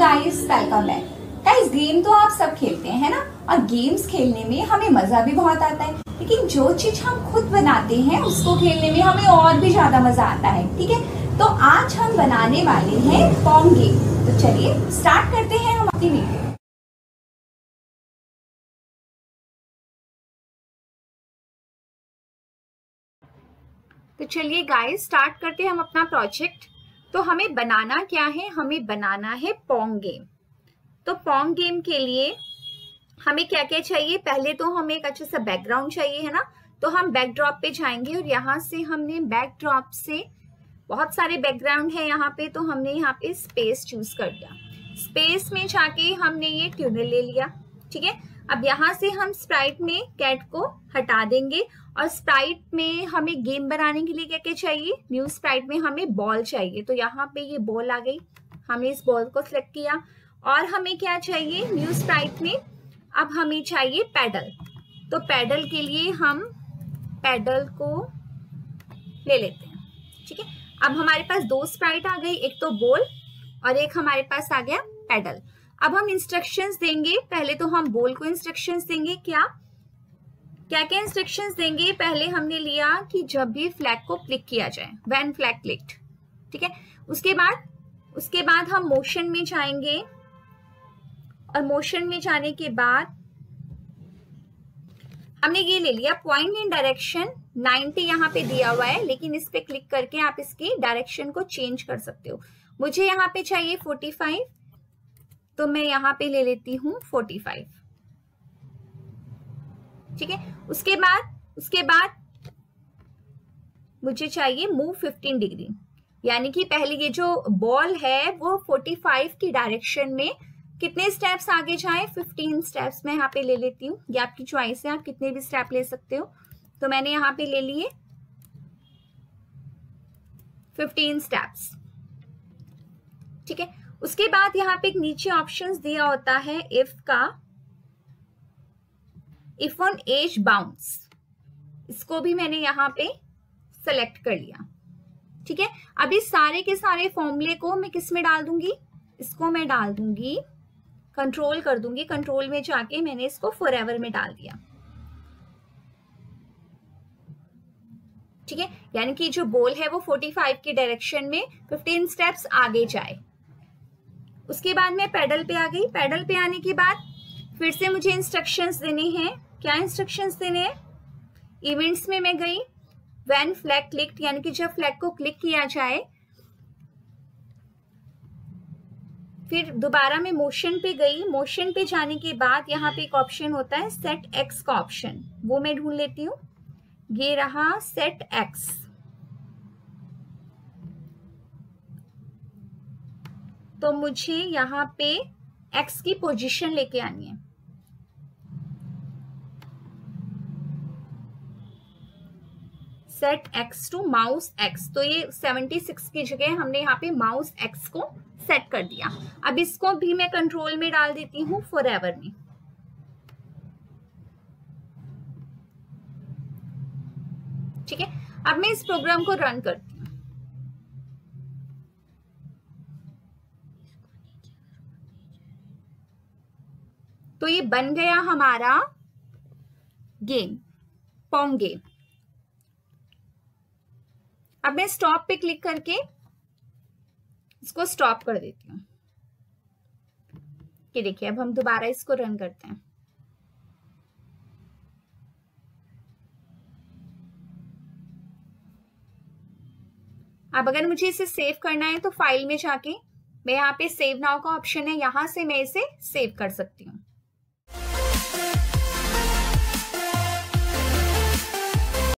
Guys welcome back. Guys game तो आप सब खेलते हैं है ना, और गेम्स खेलने में हमें मज़ा भी बहुत आता है, लेकिन जो चीज़ हम खुद बनाते हैं उसको खेलने में हमें और भी ज़्यादा मज़ा आता है। ठीक है, तो आज हम बनाने वाले हैं पॉन्ग गेम। तो चलिए स्टार्ट करते हैं हम अपनी वीडियो। तो चलिए गाइस स्टार्ट करते हैं हम अपना प्रोजेक्ट। तो हमें बनाना क्या है, हमें बनाना है पोंग गेम। तो पोंग गेम के लिए हमें क्या क्या चाहिए, पहले तो हमें एक अच्छा सा बैकग्राउंड चाहिए है ना। तो हम बैकड्रॉप पे जाएंगे और यहाँ से हमने बैकड्रॉप से बहुत सारे बैकग्राउंड है यहाँ पे, तो हमने यहाँ पे स्पेस चूज कर लिया। स्पेस में जाके हमने ये ट्यूनल ले लिया। ठीक है, अब यहाँ से हम स्प्राइट में कैट को हटा देंगे, और स्प्राइट में हमें गेम बनाने के लिए क्या क्या चाहिए, न्यू स्प्राइट में हमें बॉल चाहिए। तो यहाँ पे ये बॉल आ गई, हमने इस बॉल को सिलेक्ट किया। और हमें क्या चाहिए न्यू स्प्राइट में, अब हमें चाहिए पैडल। तो पैडल के लिए हम पैडल को ले लेते हैं। ठीक है, अब हमारे पास दो स्प्राइट आ गई, एक तो बॉल और एक हमारे पास आ गया पैडल। अब हम इंस्ट्रक्शंस देंगे, पहले तो हम बॉल को इंस्ट्रक्शंस देंगे। क्या क्या इंस्ट्रक्शंस देंगे, पहले हमने लिया कि जब भी फ्लैग को क्लिक किया जाए, व्हेन फ्लैग क्लिक्ड। ठीक है, उसके बाद हम मोशन में जाएंगे, और मोशन में जाने के बाद हमने ये ले लिया पॉइंट इन डायरेक्शन 90 यहाँ पे दिया हुआ है, लेकिन इस पे क्लिक करके आप इसकी डायरेक्शन को चेंज कर सकते हो। मुझे यहाँ पे चाहिए 45, तो मैं यहाँ पे ले लेती हूँ 45। ठीक है, उसके बाद मुझे चाहिए मूव 15 डिग्री, यानी कि पहले ये जो बॉल है वो 45 की डायरेक्शन में कितने स्टेप्स आगे जाए, 15 स्टेप्स मैं यहाँ पे ले लेती हूँ। ये आपकी चॉइस है, आप कितने भी स्टेप ले सकते हो। तो मैंने यहाँ पे ले लिए 15 स्टेप्स। ठीक है, उसके बाद यहाँ पे एक नीचे ऑप्शंस दिया होता है इफ का, इफ ऑन एज बाउंस, इसको भी मैंने यहाँ पे सेलेक्ट कर लिया। ठीक है, अब इस सारे के सारे फॉर्मूले को मैं किस में डाल दूंगी, इसको मैं डाल दूंगी, कंट्रोल कर दूंगी। कंट्रोल में जाके मैंने इसको फॉर एवर में डाल दिया। ठीक है, यानी कि जो बॉल है वो 45 के डायरेक्शन में 15 स्टेप्स आगे जाए। उसके बाद मैं पैडल पे आ गई। पैडल पे आने के बाद फिर से मुझे इंस्ट्रक्शंस देने हैं। क्या इंस्ट्रक्शंस देने हैं, इवेंट्स में मैं गई, व्हेन फ्लैग क्लिक्ड, यानी कि जब फ्लैग को क्लिक किया जाए। फिर दोबारा मैं मोशन पे गई। मोशन पे जाने के बाद यहाँ पे एक ऑप्शन होता है सेट एक्स का ऑप्शन, वो मैं ढूंढ लेती हूँ। ये रहा सेट एक्स। तो मुझे यहाँ पे x की पोजीशन लेके आनी है। Set x to mouse x, तो ये 76 की जगह हमने यहाँ पे माउस x को सेट कर दिया। अब इसको भी मैं कंट्रोल में डाल देती हूँ, फॉर एवर में। ठीक है, अब मैं इस प्रोग्राम को रन करती हूँ। तो ये बन गया हमारा गेम, पोंग गेम। अब मैं स्टॉप पे क्लिक करके इसको स्टॉप कर देती हूँ। ये देखिए, अब हम दोबारा इसको रन करते हैं। अब अगर मुझे इसे सेव करना है तो फाइल में जाके, मैं यहाँ पे सेव नाउ का ऑप्शन है, यहां से मैं इसे सेव कर सकती हूँ।